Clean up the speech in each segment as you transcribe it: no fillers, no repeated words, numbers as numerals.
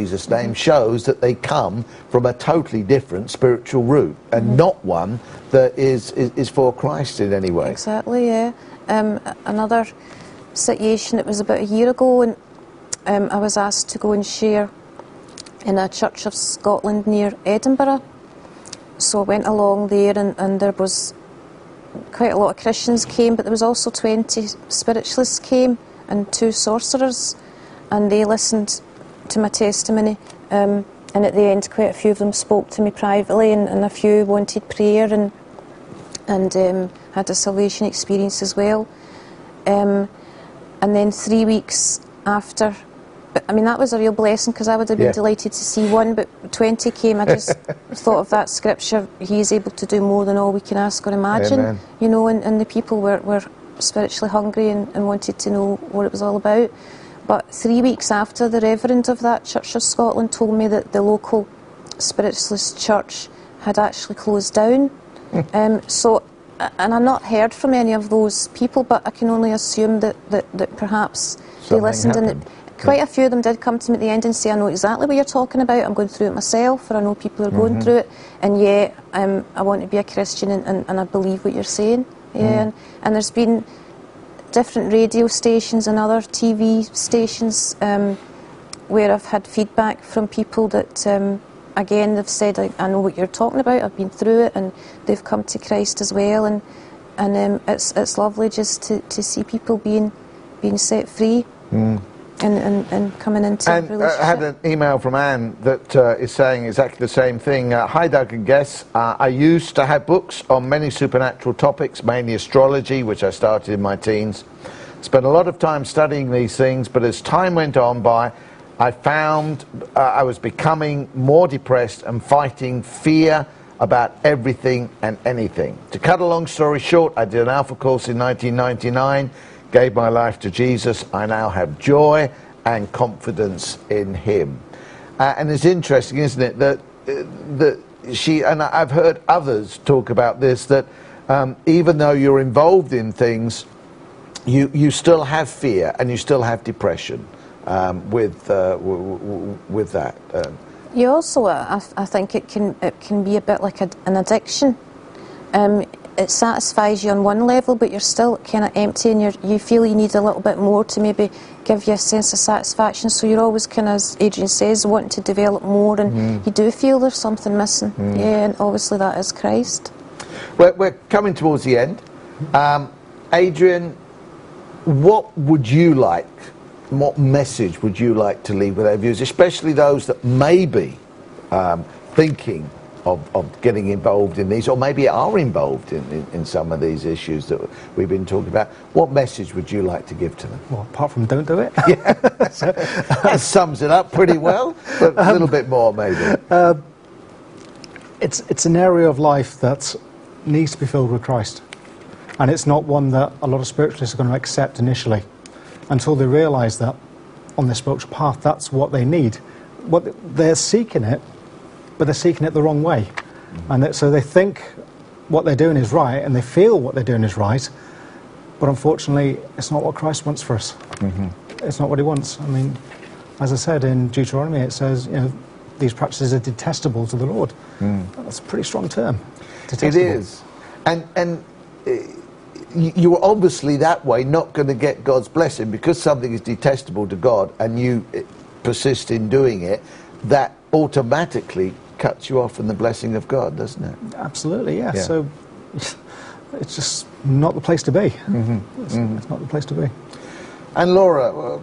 Jesus' name shows that they come from a totally different spiritual root and not one that is for Christ in any way. Exactly, yeah. Another situation, it was about a year ago, and I was asked to go and share in a church of Scotland near Edinburgh. So I went along there, and there was quite a lot of Christians came, but there was also 20 spiritualists came and 2 sorcerers, and they listened to my testimony, and at the end quite a few of them spoke to me privately, and a few wanted prayer and had a salvation experience as well. And then 3 weeks after, but, I mean, that was a real blessing, because I would have been delighted to see one, but 20 came. I just thought of that scripture, he is able to do more than all we can ask or imagine. Amen. You know, and the people were spiritually hungry and wanted to know what it was all about. But 3 weeks after, the reverend of that Church of Scotland told me that the local spiritualist church had actually closed down. So, and I've not heard from any of those people, but I can only assume that perhaps something they listened happened. Quite a few of them did come to me at the end and say, I know exactly what you're talking about, I'm going through it myself, or I know people are going through it, and yeah, I want to be a Christian, and I believe what you're saying. Yeah, and there's been different radio stations and other TV stations where I've had feedback from people that, again, they've said, I know what you're talking about, I've been through it, and they've come to Christ as well, and it's lovely just to see people being set free. And coming into a relationship. I had an email from Anne that is saying exactly the same thing. Hi Doug and guests. I used to have books on many supernatural topics, mainly astrology, which I started in my teens. Spent a lot of time studying these things, but as time went on by, I found I was becoming more depressed and fighting fear about everything and anything. To cut a long story short, I did an Alpha course in 1999. Gave my life to Jesus. I now have joy and confidence in him. And it's interesting, isn't it, that she, and I've heard others talk about this, that even though you're involved in things, you still have fear and you still have depression with that. You also, I think it can be a bit like an addiction. It satisfies you on one level, but you're still kind of empty, and you feel you need a little bit more to maybe give you a sense of satisfaction, so you're always kind of, as Adrian says, wanting to develop more, and you do feel there's something missing. Yeah, and obviously that is Christ. We're coming towards the end. Adrian, what would you like, what message would you like to leave with our viewers, especially those that may be thinking of getting involved in these, or maybe are involved in some of these issues that we've been talking about? What message would you like to give to them? Well, apart from don't do it. Yeah. That sums it up pretty well, but a little bit more maybe. It's an area of life that needs to be filled with Christ, and it's not one that a lot of spiritualists are going to accept initially until they realise that on their spiritual path that's what they need. What they're seeking it, but they're seeking it the wrong way, and so they think what they're doing is right, and they feel what they're doing is right, but unfortunately it's not what Christ wants for us. It's not what he wants. I mean, as I said, in Deuteronomy it says, you know, these practices are detestable to the Lord. That's a pretty strong term, detestable. It is, and you are obviously that way not going to get God's blessing, because something is detestable to God and you persist in doing it, that automatically cuts you off from the blessing of God, doesn't it? Absolutely, yeah. So it's just not the place to be. It's not the place to be. And Laura,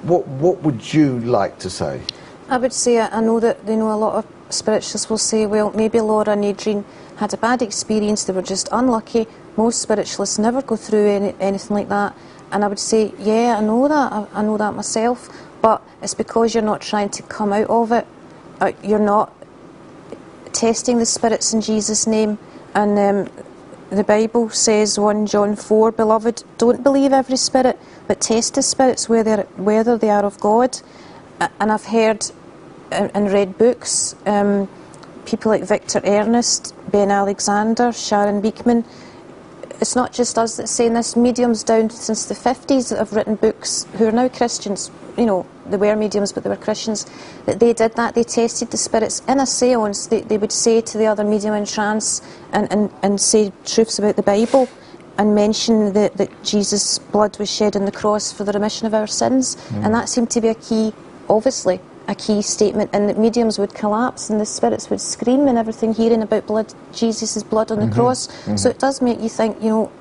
what would you like to say? I would say, I know that they know a lot of spiritualists will say, well, maybe Laura and Adrian had a bad experience, they were just unlucky. Most spiritualists never go through anything like that. And I would say, yeah, I know that. I know that myself. But it's because you're not trying to come out of it. You're not testing the spirits in Jesus' name. And the Bible says, 1 John 4, Beloved, don't believe every spirit, but test the spirits whether they are of God. And I've heard and read books, people like Victor Ernest, Ben Alexander, Sharon Beekman, It's not just us that's saying this. Mediums down since the 50s that have written books who are now Christians. You know, they were mediums, but they were Christians. That they did that. They tested the spirits in a séance. They would say to the other medium in trance and say truths about the Bible and mention that Jesus' blood was shed on the cross for the remission of our sins. Mm. And that seemed to be a key, obviously, a key statement, and that mediums would collapse and the spirits would scream and everything, hearing about blood, Jesus' blood on the cross. Mm-hmm. So it does make you think, you know,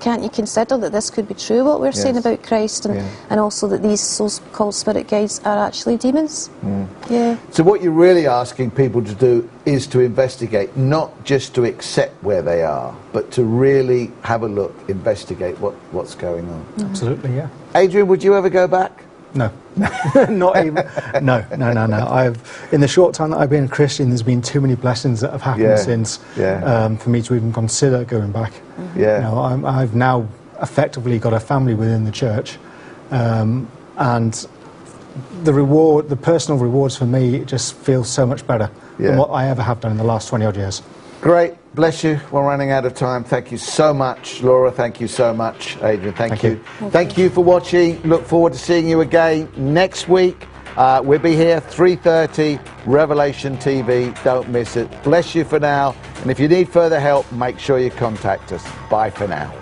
can't you consider that this could be true, what we're saying about Christ, and also that these so-called spirit guides are actually demons? Mm. Yeah. So what you're really asking people to do is to investigate, not just to accept where they are, but to really have a look, investigate what's going on. Mm-hmm. Absolutely, yeah. Adrian, would you ever go back? No. Not even. No. In the short time that I've been a Christian, there's been too many blessings that have happened since for me to even consider going back. Mm-hmm. Yeah. You know, I've now effectively got a family within the church, and the personal rewards for me, it just feels so much better than what I ever have done in the last 20 odd years. Great. Bless you. We're running out of time. Thank you so much, Laura. Thank you so much, Adrian. Thank you. Thank you for watching. Look forward to seeing you again next week. We'll be here 3:30, Revelation TV. Don't miss it. Bless you for now. And if you need further help, make sure you contact us. Bye for now.